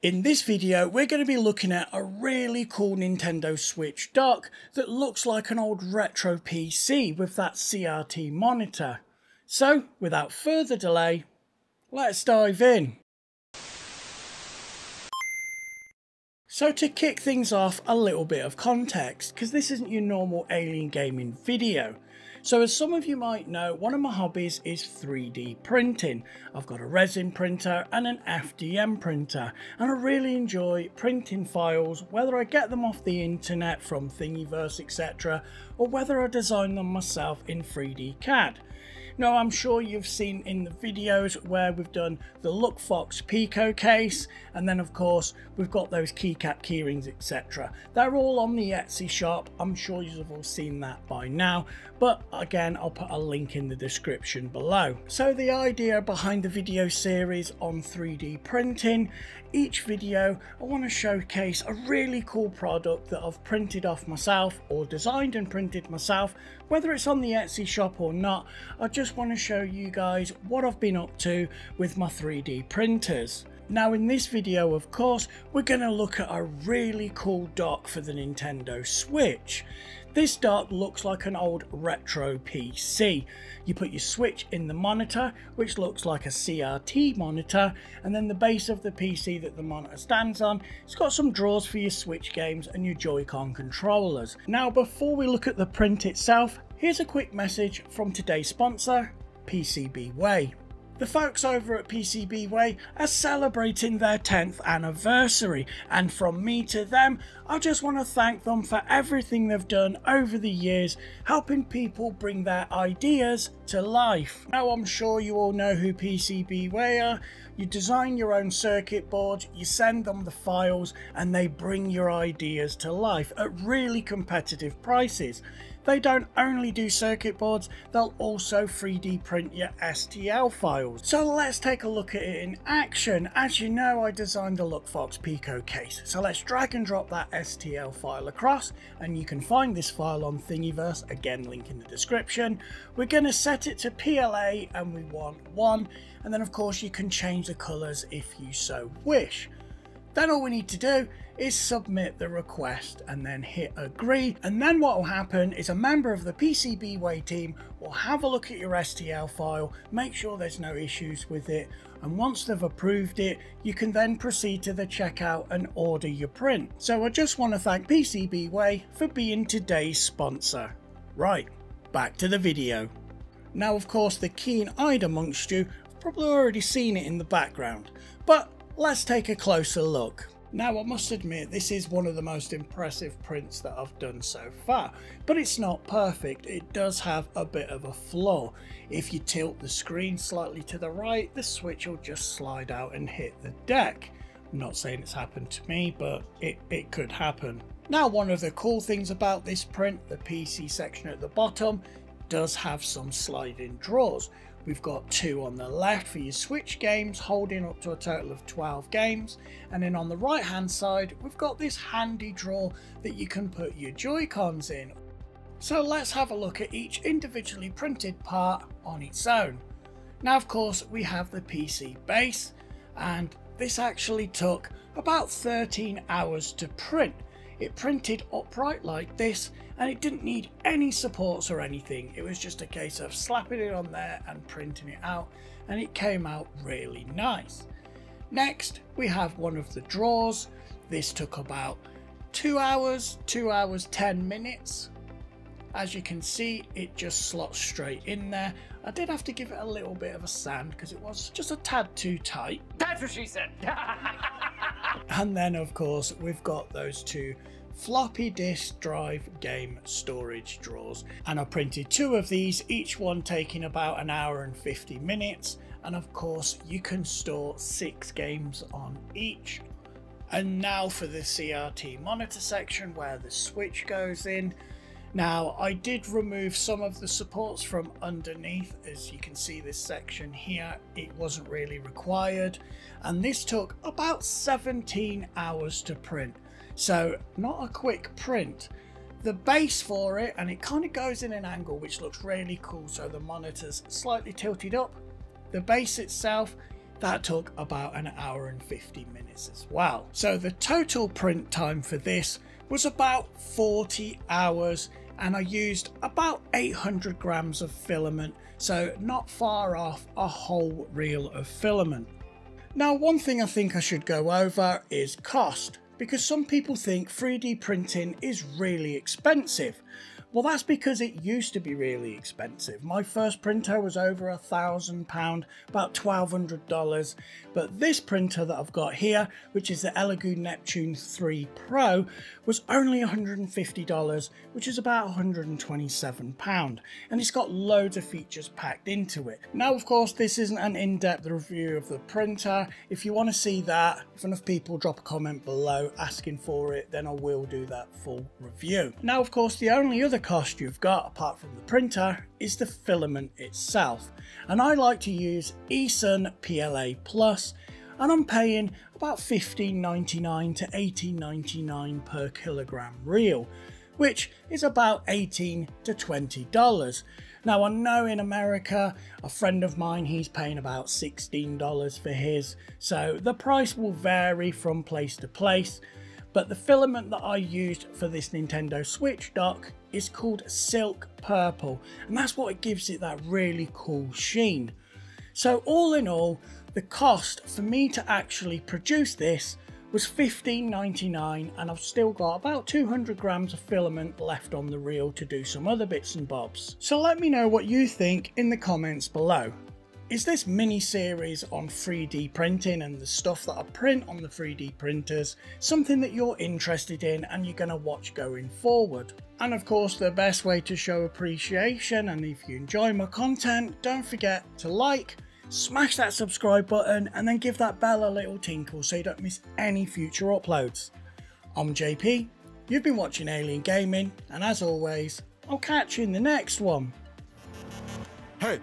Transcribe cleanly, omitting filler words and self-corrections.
In this video, we're going to be looking at a really cool Nintendo Switch dock that looks like an old retro PC with that CRT monitor. So, without further delay, let's dive in. So to kick things off, a little bit of context, because this isn't your normal Alien Gaming video. So as some of you might know, one of my hobbies is 3D printing. I've got a resin printer and an FDM printer, and I really enjoy printing files, whether I get them off the internet from Thingiverse, etc., or whether I design them myself in 3D CAD. Now, I'm sure you've seen in the videos where we've done the LookFox Pico case, and then of course we've got those keycap keyrings, etc. They're all on the Etsy shop. I'm sure you've all seen that by now, but again, I'll put a link in the description below. So the idea behind the video series on 3D printing, each video I want to showcase a really cool product that I've printed off myself or designed and printed myself, whether it's on the Etsy shop or not. I just want to show you guys what I've been up to with my 3D printers. Now in this video, of course, we're going to look at a really cool dock for the Nintendo Switch. This dock looks like an old retro PC. You put your Switch in the monitor, which looks like a CRT monitor, and then the base of the PC that the monitor stands on, it's got some drawers for your Switch games and your Joy-Con controllers. Now before we look at the print itself, here's a quick message from today's sponsor, PCBWay. The folks over at PCBWay are celebrating their 10th anniversary, and from me to them, I just want to thank them for everything they've done over the years, helping people bring their ideas to life. Now I'm sure you all know who PCBWay are. You design your own circuit board, you send them the files, and they bring your ideas to life at really competitive prices. They don't only do circuit boards, they'll also 3D print your STL files. So let's take a look at it in action. As you know, I designed the LookFox Pico case. So let's drag and drop that STL file across, and you can find this file on Thingiverse, again link in the description. We're going to set it to PLA and we want 1, and then of course you can change the colours if you so wish. Then all we need to do is submit the request and then hit agree, and then what will happen is a member of the PCBWay team will have a look at your STL file, make sure there's no issues with it, and once they've approved it, you can then proceed to the checkout and order your print. So I just want to thank PCBWay for being today's sponsor. Right, back to the video. Now of course the keen-eyed amongst you have probably already seen it in the background, but let's take a closer look. Now I must admit, this is one of the most impressive prints that I've done so far, but it's not perfect. It does have a bit of a flaw. If you tilt the screen slightly to the right, the Switch will just slide out and hit the deck. I'm not saying it's happened to me, but it could happen. Now one of the cool things about this print, the PC section at the bottom does have some sliding drawers. We've got 2 on the left for your Switch games, holding up to a total of 12 games, and then on the right hand side we've got this handy drawer that you can put your Joy-Cons in. So let's have a look at each individually printed part on its own. Now of course we have the PC base, and this actually took about 13 hours to print. It printed upright like this, and it didn't need any supports or anything. It was just a case of slapping it on there and printing it out, and it came out really nice. Next we have one of the drawers. This took about 2 hours 10 minutes. As you can see, it just slots straight in there. I did have to give it a little bit of a sand because it was just a tad too tight. That's what she said. And then of course we've got those 2 floppy disk drive game storage drawers, and I printed 2 of these, each one taking about an hour and 50 minutes, and of course you can store 6 games on each. And now for the CRT monitor section where the Switch goes in. Now I did remove some of the supports from underneath, as you can see this section here, it wasn't really required, and this took about 17 hours to print, so not a quick print. The base for it, and it kind of goes in an angle which looks really cool, so the monitor's slightly tilted up. The base itself That took about an hour and 50 minutes as well. So the total print time for this was about 40 hours and I used about 800 grams of filament, so not far off a whole reel of filament. Now, one thing I think I should go over is cost, because some people think 3D printing is really expensive. Well, that's because it used to be really expensive. My first printer was over £1,000, about $1,200. But this printer that I've got here, which is the Elegoo Neptune 3 Pro, was only $150, which is about £127. And it's got loads of features packed into it. Now, of course, this isn't an in-depth review of the printer. If you want to see that, if enough people drop a comment below asking for it, then I will do that full review. Now, of course, the only other cost you've got apart from the printer is the filament itself, and I like to use Esun PLA Plus, and I'm paying about $15.99 to $18.99 per kilogram reel, which is about $18 to $20. Now, I know in America, a friend of mine, he's paying about $16 for his, so the price will vary from place to place. But the filament that I used for this Nintendo Switch dock is called Silk Purple, and that's what it gives it that really cool sheen. So all in all, the cost for me to actually produce this was $15.99, and I've still got about 200 grams of filament left on the reel to do some other bits and bobs. So let me know what you think in the comments below. Is this mini-series on 3D printing and the stuff that I print on the 3D printers something that you're interested in and you're going to watch going forward? And of course, the best way to show appreciation, and if you enjoy my content, don't forget to like, smash that subscribe button, and then give that bell a little tinkle so you don't miss any future uploads. I'm JP, you've been watching Alien Gaming, and as always, I'll catch you in the next one. Hey!